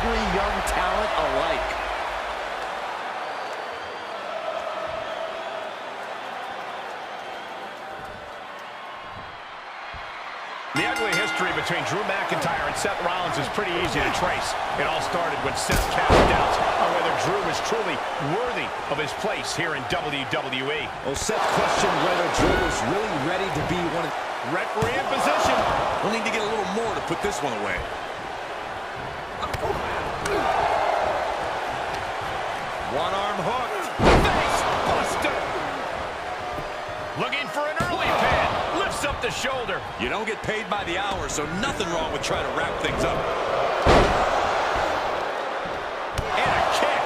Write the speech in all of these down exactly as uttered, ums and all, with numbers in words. hungry young talent alike. The ugly history between Drew McIntyre and Seth Rollins is pretty easy to trace. It all started when Seth cast doubts on whether Drew was truly worthy of his place here in W W E. Well, Seth questioned whether Drew was really ready to be one of... Referee in position. We'll need to get a little more to put this one away. One arm hook. Face buster. Looking for an early pin. Lifts up the shoulder. You don't get paid by the hour, so nothing wrong with trying to wrap things up. And a kick.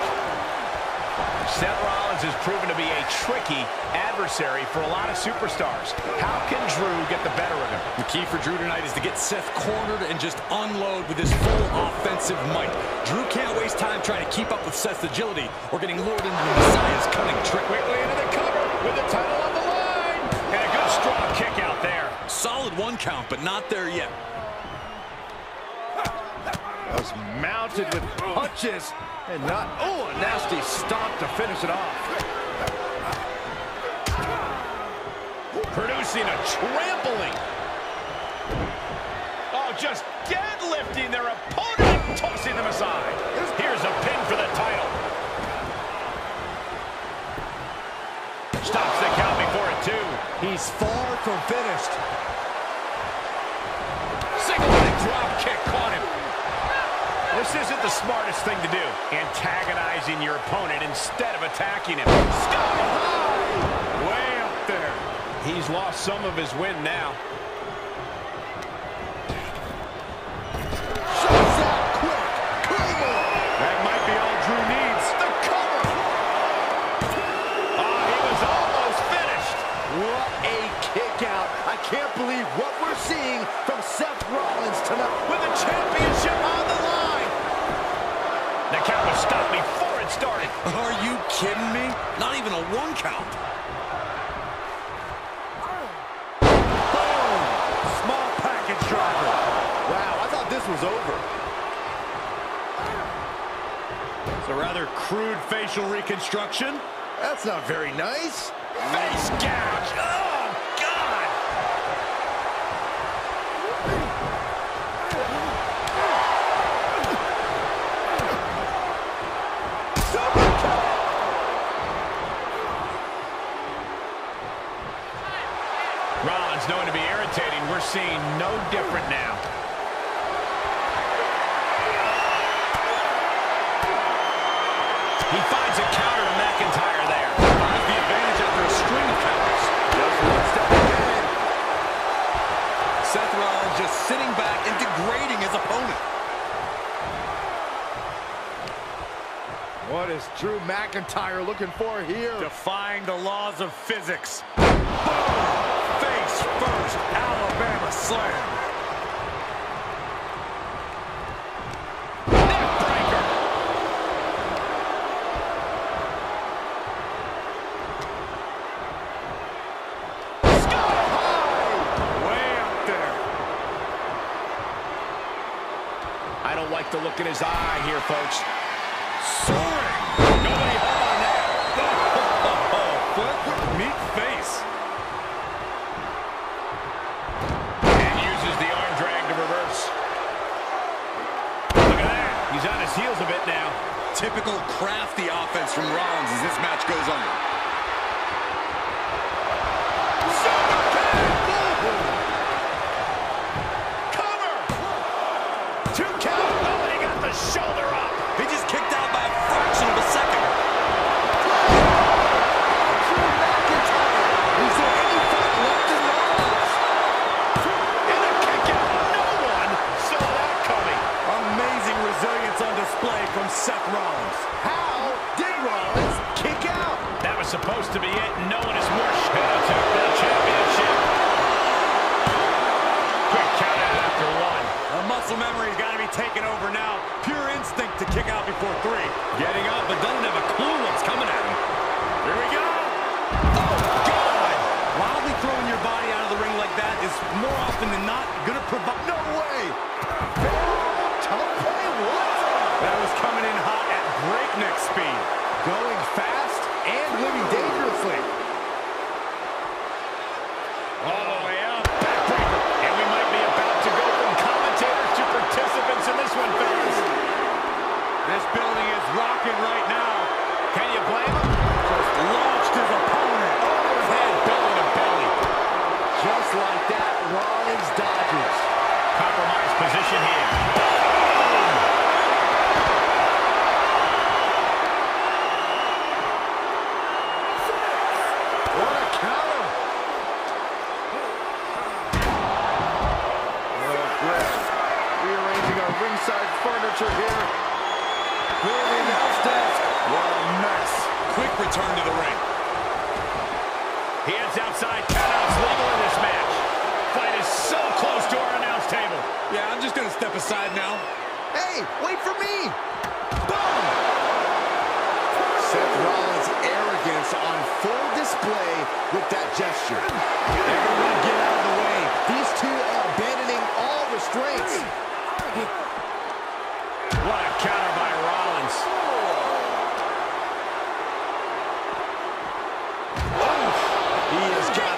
Seth Rollins has proven to be a tricky adversary for a lot of superstars. How can Drew get the better of him? The key for Drew tonight is to get Seth cornered and just unload with his full offensive might. Drew can't waste time trying to keep up with Seth's agility or getting lured into the Messiah's cunning trick. Quickly into the cover with the title on the line. And a good strong kick out there. Solid one count, but not there yet. That was mounted with punches and not... Oh, a nasty stomp to finish it off. Producing a trampling. Oh, just deadlifting their opponent, tossing them aside. Here's a pin for the title. Stops the count before it, too. He's far from finished. Single leg drop kick caught him. This isn't the smartest thing to do. Antagonizing your opponent instead of attacking him. Sky high. Way up there. He's lost some of his win now. Shots out quick. Cover. That might be all Drew needs. The cover. Oh, he was almost finished. What a kick out. I can't believe what we're seeing from Seth Rollins tonight. With the championship on the line. The count was stopped before it started. Are you kidding me? Not even a one count. Was over. It's a rather crude facial reconstruction. That's not very nice. Face gouge. Oh, God. Rollins known to be irritating. We're seeing no different now. He finds a counter to McIntyre there. Finds the advantage after a string of counters. Just one step ahead. Seth Rollins just sitting back and degrading his opponent. What is Drew McIntyre looking for here? Defying the laws of physics. Boom! Face first, Alabama slam. The look in his eye here, folks. Soaring! Nobody held on that. Oh, oh, oh. What a meek face. And uses the arm drag to reverse. Look at that. He's on his heels a bit now. Typical crafty offense from Rollins as this match goes on. Shoulder up. He just kicked out by a fraction of a second. Drew McIntyre. Is there any fight left in Rollins? And a kick out. No one saw that coming. Amazing resilience on display from Seth Rollins. How did Rollins kick out? That was supposed to be it. No one is more shouted for the championship. Quick count out after one. The muscle memory's got to be taken over now. Pure instinct to kick out before three. Getting up, but doesn't have a clue what's coming at him. Here we go. Oh, God. Wildly throwing your body out of the ring like that is more often than not going to provide. No way. Tough play. What? action here. What a counter! What a grip. Rearranging our ringside furniture here. Through the announce desk. What a mess. Quick return to the ring. Hands outside, countouts legal in this match. Fight is so close to our announce table. Yeah, I'm just going to step aside now. Hey, wait for me. Boom! Seth Rollins' arrogance on full display with that gesture. Everyone get out of the way. These two are abandoning all restraints. What a counter by Rollins.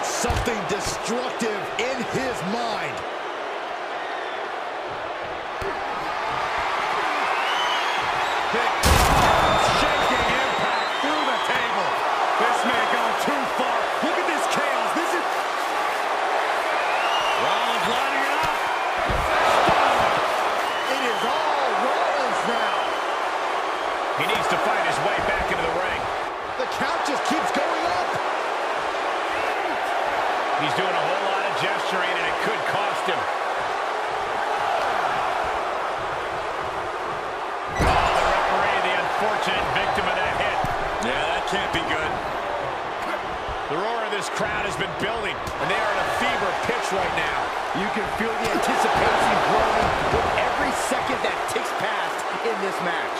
Something destructive in his mind. Big shaking impact through the table. This may go too far. Look at this chaos. This is... Rollins lining it up. It is all Rollins now. He needs to fight his way back into the ring. The count just keeps going up. He's doing a whole lot of gesturing, and it could cost him. Oh, the referee, the unfortunate victim of that hit. Yeah, that can't be good. The roar of this crowd has been building, and they are at a fever pitch right now. You can feel the anticipation growing with every second that ticks past in this match.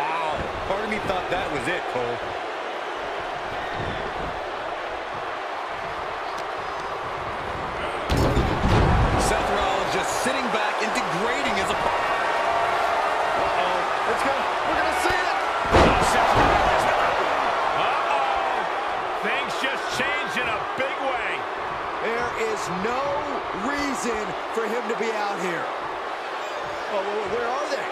Wow. Part of me thought that was it, Cole. Seth Rollins just sitting back and degrading his opponent. Uh-oh. Let's go. We're going to see it. Oh, Seth Rollins. Uh-oh. Things just changed in a big way. There is no reason for him to be out here. Oh, where are they?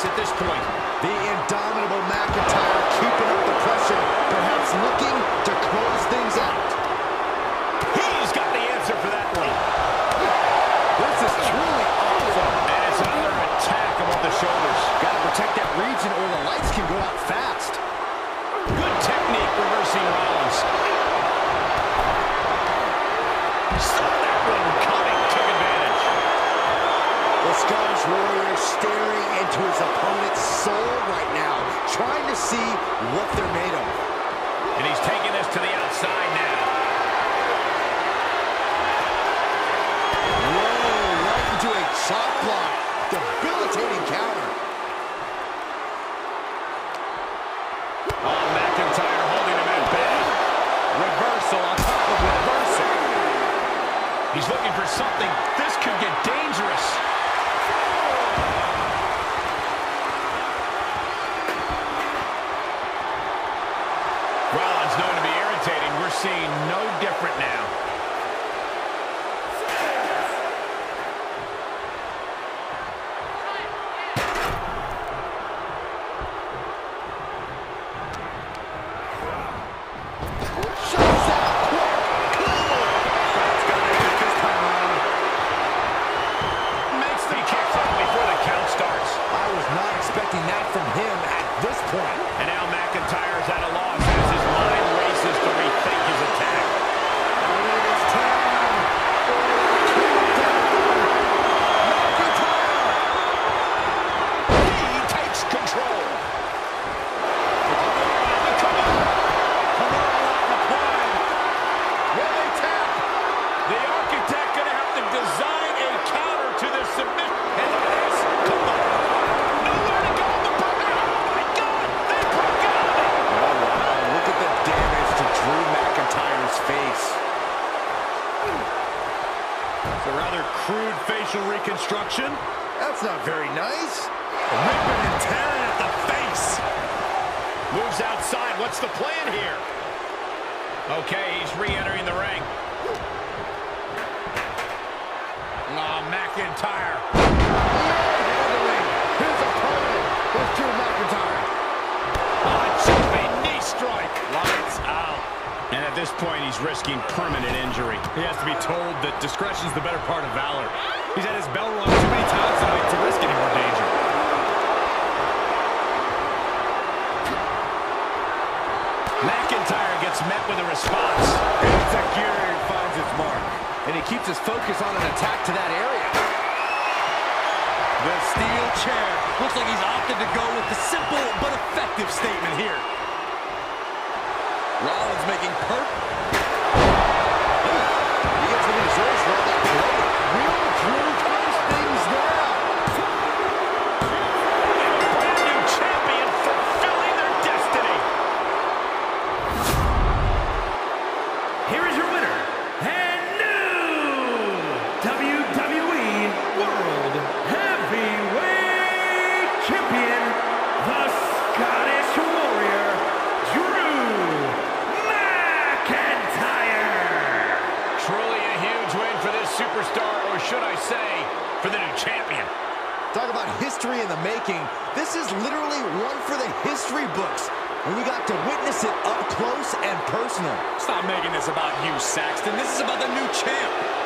At this point, the indomitable McIntyre keeping up the pressure, perhaps looking to close things out. He's got the answer for that one. This is truly awesome. And it's another attack above the shoulders. Got to protect that region or the lights can go out fast. Good technique reversing Rollins. Saw that one coming. Took advantage. The Scottish Warrior staring into his opponent's soul right now, trying to see what they're made of. And he's taking this to the outside now. Whoa, right into a chop block. Debilitating counter. Oh, McIntyre holding him at bay. Reversal on top of reversal. He's looking for something. This could get dangerous. Rollins known to be irritating. We're seeing no different now. Reconstruction. That's not very nice. Ripping and tearing at the face. Moves outside. What's the plan here? Okay, he's re-entering the ring. McIntyre. Manhandling his opponent with Drew McIntyre. A jumping knee strike. Lights out. And at this point, he's risking permanent injury. He has to be told that discretion's the better part of valor. He's had his bell rung too many times tonight to risk any more danger. McIntyre gets met with a response. Insecure finds its mark. And he keeps his focus on an attack to that area. The steel chair. Looks like he's opted to go with the simple but effective statement here. Rollins making perp. He gets what he deserves for all that play. Real Drew ties things down. And a brand new champion fulfilling their destiny. Here is your winner, and new W W E World Heavyweight Champion, the Scottish Warrior, Drew McIntyre. Truly a huge win for this superstar, or should I say, for the new champion. Talk about history in the making. This is literally one for the history books. And we got to witness it up close and personal. Stop making this about you, Saxton. This is about the new champ.